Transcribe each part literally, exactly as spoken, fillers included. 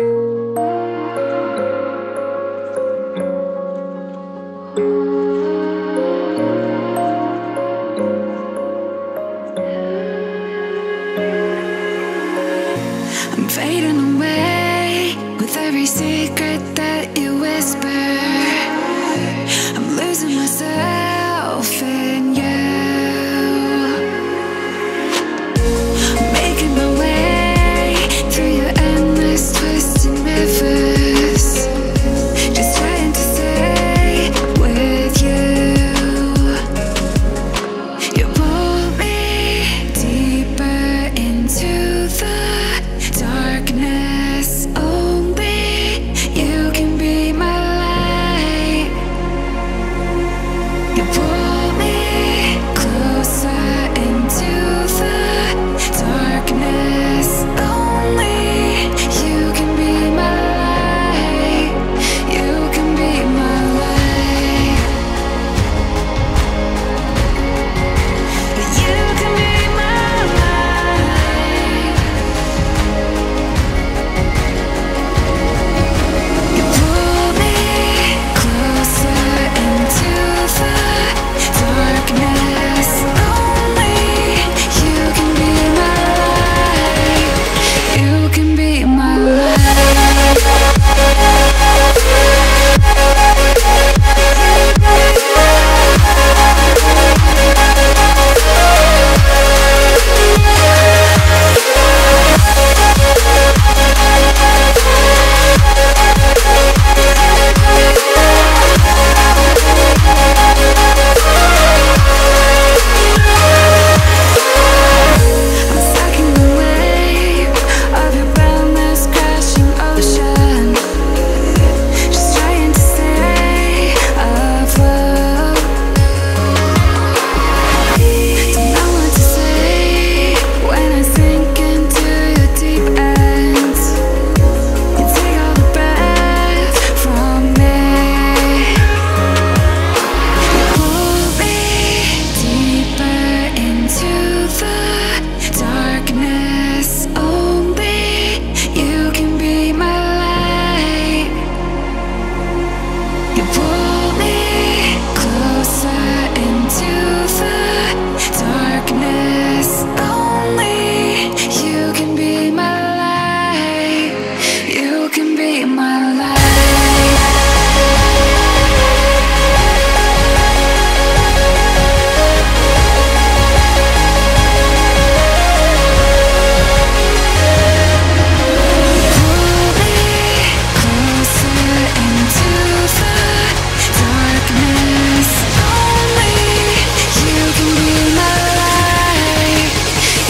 I'm fading away with every secret that you whisper. I'm losing myself in you.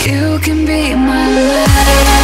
You can be my light.